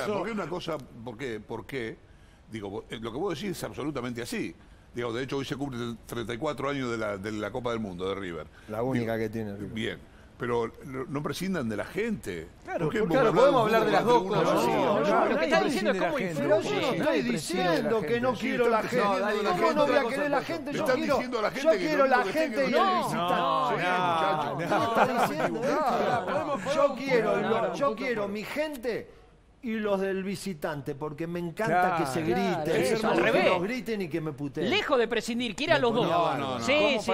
Ahora, eso... porque una cosa, ¿por qué? Digo, lo que vos decís es absolutamente así. Digo, de hecho, hoy se cumplen 34 años de la Copa del Mundo de River. La única que tiene River. Bien. Pero no prescindan de la gente. Claro, claro, podemos hablar de las dos cosas. No, lo que está diciendo es cómo influye. Pero yo no estoy diciendo que no quiero la gente. ¿Cómo no voy a querer la gente? Yo quiero la gente y el visitante. Yo quiero mi gente y los del visitante, porque me encanta que se grite, que nos griten y que me puteen. Lejos de prescindir, que ir a los dos. Sí, sí.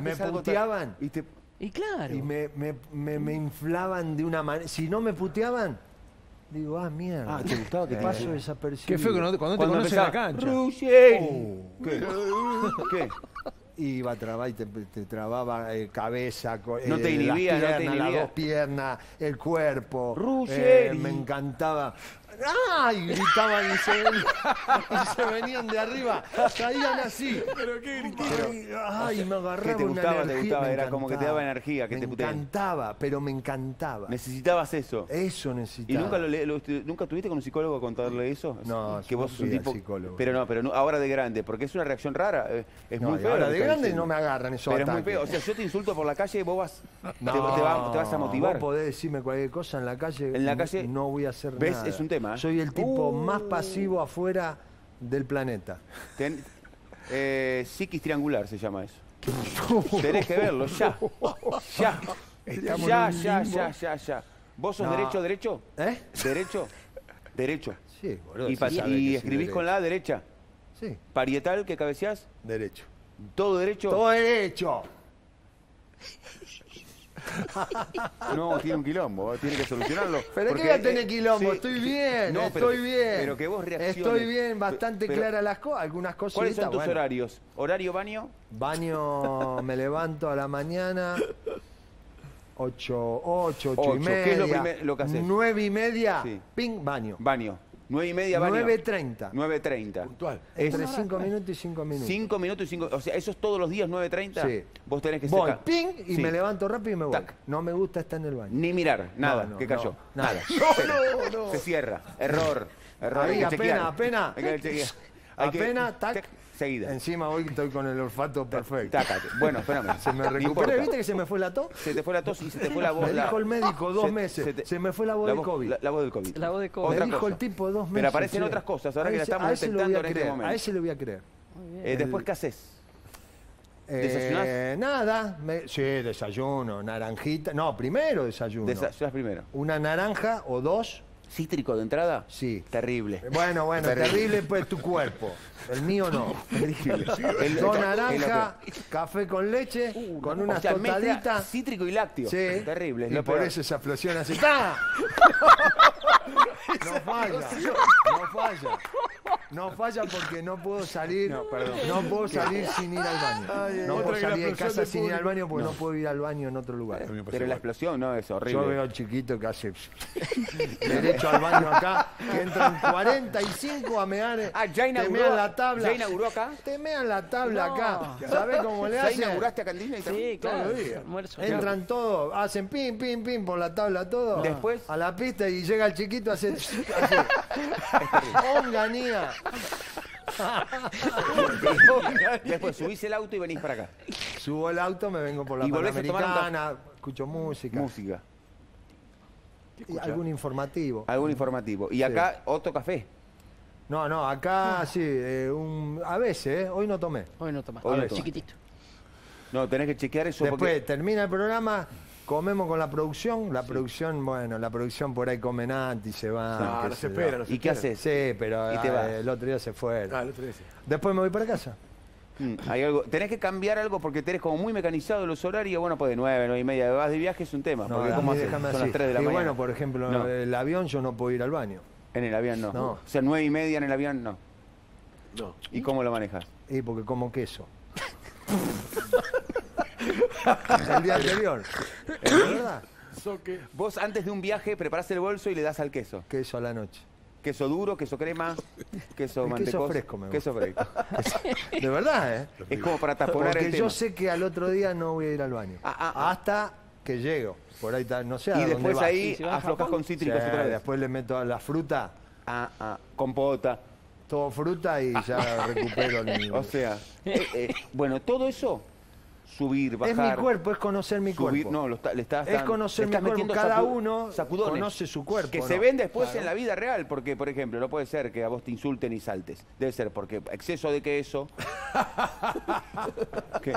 Me puteaban y te... Y claro. Y me inflaban de una manera. Si no me puteaban, digo, ah, mierda. Ah, te gustaba que paso desapercibido. Qué feo que cuando te conoces la cancha. ¡Ruggeri! Oh, ¿Qué? Iba a trabar y te trababa cabeza, no te inhibía, las piernas, no te las dos piernas, el cuerpo. ¡Ruggeri! Me encantaba. ¡Ay! Gritaban y se venían de arriba, caían así. Pero qué gritaban. ¡Ay! Me agarraba te gustaba, era como que te daba energía, que te puteaba. Me encantaba, pero me encantaba. Necesitabas eso. Eso necesitaba. ¿Y nunca tuviste con un psicólogo a contarle eso? No, que vos sos un tipo psicólogo. Pero no, ahora de grande, porque es una reacción rara. Es muy feo. Ahora de grande no me agarran esos ataques. Pero es muy feo. O sea, yo te insulto por la calle y vos te vas a motivar. Vos podés decirme cualquier cosa en la calle. En la calle no voy a hacer nada. ¿Ves? Es un tema. Soy el tipo más pasivo afuera del planeta. Psiquis triangular se llama eso. Tenés que verlo, ya. Ya. Ya. ¿Vos sos derecho? ¿Eh? Derecho. Sí, boludo. ¿Y escribís con la derecha? Sí. ¿Parietal que cabeceás? Derecho. ¿Todo derecho? Todo derecho. No, tiene un quilombo, tiene que solucionarlo. ¿Pero qué voy a tener quilombo? Sí, estoy bien, no, estoy bien. Pero que vos reacciones. Estoy bien, bastante claras las cosas, algunas cosas. ¿Cuáles son tus horarios? ¿Horario baño? Baño, me levanto a la mañana, 8:30. ¿Qué es lo que haces? 9:30, sí. Ping, baño. 9:30, baño. 9:30. 9:30. Puntual. Entre 5 minutos y 5 minutos. 5 minutos y 5... O sea, ¿eso es todos los días 9:30? Sí. Vos tenés que voy, ping, y sí, me levanto rápido y me voy. Tac. No me gusta estar en el baño. Ni mirar, nada, no, que cayó. No, nada. No. Se cierra. Error. Ahí, apenas. Apenas, tac. Seguida. Encima hoy estoy con el olfato perfecto. Tácate. Bueno, espérame. Se me recuperó. ¿Viste que se me fue la tos? Se te fue la tos y se te fue la voz. Me dijo el médico 2 meses. Se me fue la voz del COVID. La voz del COVID. La voz del COVID. Me dijo el tipo 2 meses. Pero aparecen otras cosas. Ahora que la estamos detectando en este momento. A ese le voy a creer. Después, ¿qué haces? ¿Desayunás? Nada. Sí, desayuno, naranjita. No, primero desayuno. Desayunás primero. Una naranja o dos. ¿Cítrico de entrada? Sí. Terrible. Bueno, terrible pues tu cuerpo. El mío no. Con naranja, café con leche, con unas tostaditas. Cítrico y lácteo. Sí. Terrible. Y por eso esa explosión hace... ¡Ah! No falla. No falla porque no puedo salir. No, perdón. No puedo salir sin ir al baño. Ay, no puedo salir de casa sin ir al baño porque no puedo ir al baño en otro lugar. Pero la explosión no es horrible. Yo veo al chiquito que hace derecho al baño acá, que entran 45 a mear. Ah, ya inauguró. Te mean la tabla. Ya inauguró acá. Te mean la tabla acá. ¿Sabés cómo le hacen? ¿Ya inauguraste acá en Disney? Sí, claro. Entran todos, hacen pim, pim, pim por la tabla todo. Después a la pista y llega el chiquito, hace onganía. Después subís el auto y venís para acá. Subo el auto, me vengo por la Panamericana, escucho música. Y algún informativo. ¿Y acá otro café? No, acá sí, a veces, hoy no tomé. Hoy no tomás, chiquitito. No, tenés que chequear eso. Después termina el programa, comemos con la producción. La producción por ahí come antes y se va. No, se espera. ¿Y qué haces? Sí, pero el otro día se fueron. Ah, el otro día sí. Después me voy para casa. Hay algo, tenés que cambiar algo porque tenés como muy mecanizado los horarios. Bueno, pues de 9:30, vas de viaje es un tema. No, porque como son las 3 de la mañana. Y bueno, por ejemplo, el avión yo no puedo ir al baño. En el avión no. O sea, 9:30 en el avión no. ¿Y cómo lo manejas? Porque como queso. El día anterior. ¿Es verdad? Vos antes de un viaje preparás el bolso y le das al queso. Queso a la noche. Queso duro, queso crema, queso mantecoso. Queso fresco. De verdad, ¿eh? Es como para taponar el tema. Porque yo sé que al otro día no voy a ir al baño. Hasta... que llego. Por ahí está, no sé. Y después ahí aflojas con cítricos otra vez. Después le meto a la fruta. Compota. Todo fruta y ya recupero el nivel. O sea, bueno, todo eso. Subir, bajar. Es mi cuerpo, es conocer mi cuerpo. No, es conocer mi cuerpo. Cada uno conoce su cuerpo. Que se ven después en la vida real, porque, por ejemplo, no puede ser que a vos te insulten y saltes. Debe ser porque exceso de queso. ¿Qué?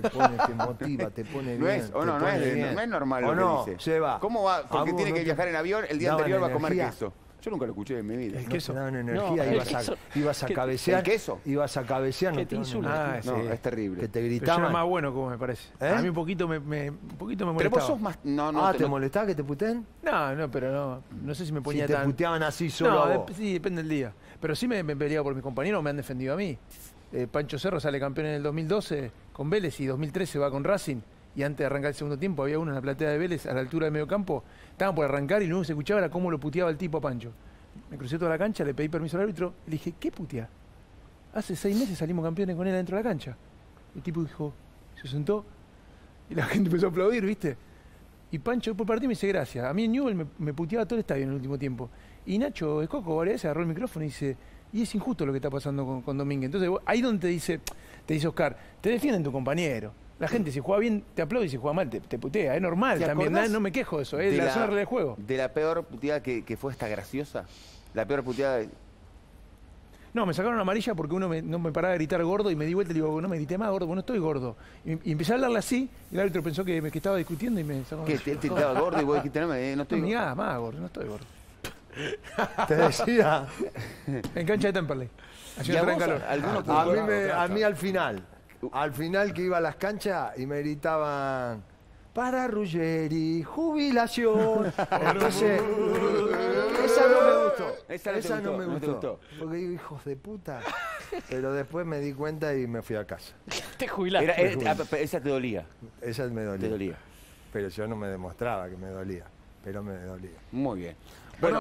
Te pone, te motiva, te pone bien. No es, o no, no es normal lo que dice. Se va. ¿Cómo va? Porque tiene que viajar en avión, el día anterior va a comer queso. Yo nunca lo escuché en mi vida. El queso. No, energía, ibas a cabecear. ¿El queso? Ibas a cabecear. Que te insulta. No, es terrible. Que te gritaban. Pero yo era más bueno, como me parece. ¿Eh? A mí un poquito me molestaba. Pero vos sos más... ¿te molestaba que te puteen? No, pero no. No sé si me ponía tan... Si te puteaban así solo a vos. Sí, depende del día. Pero sí me han peleado por mis compañeros, me han defendido a mí. Pancho Cerro sale campeón en el 2012 con Vélez y 2013 va con Racing. Y antes de arrancar el segundo tiempo había uno en la platea de Vélez a la altura del medio campo. Estaban por arrancar y lo único que se escuchaba era cómo lo puteaba el tipo a Pancho. Me crucé toda la cancha, le pedí permiso al árbitro, le dije, ¿qué putea? Hace 6 meses salimos campeones con él adentro de la cancha. El tipo dijo, se sentó y la gente empezó a aplaudir, ¿viste? Y Pancho por parte me dice, gracias. A mí en Newell me puteaba todo el estadio en el último tiempo. Y Nacho Escoco varias veces agarró el micrófono y dice, y es injusto lo que está pasando con Dominguez. Entonces ahí donde te dice Oscar, te defienden tu compañero. La gente, si juega bien, te aplaude, y si juega mal, te putea. Es normal también, no me quejo de eso, es la regla del juego. ¿De la peor puteada que fue esta graciosa? ¿La peor puteada? No, me sacaron amarilla porque uno no me paraba de gritar gordo y me di vuelta y le digo, no me grité más gordo, bueno, estoy gordo. Y empecé a hablarle así, y el árbitro pensó que estaba discutiendo y me sacó amarilla. ¿Qué? ¿Te gritaba gordo y vos dijiste, no estoy gordo? Nada más gordo, no estoy gordo. Te decía... En cancha de Temperley. A mí al final... Al final que iba a las canchas y me gritaban para Ruggeri, jubilación. Entonces, esa no me gustó. Esa no me gustó. Porque digo, hijos de puta. Pero después me di cuenta y me fui a casa. Te jubilaste. Esa te dolía. Esa me dolía. Pero yo no me demostraba que me dolía. Pero me dolía. Muy bien. Bueno,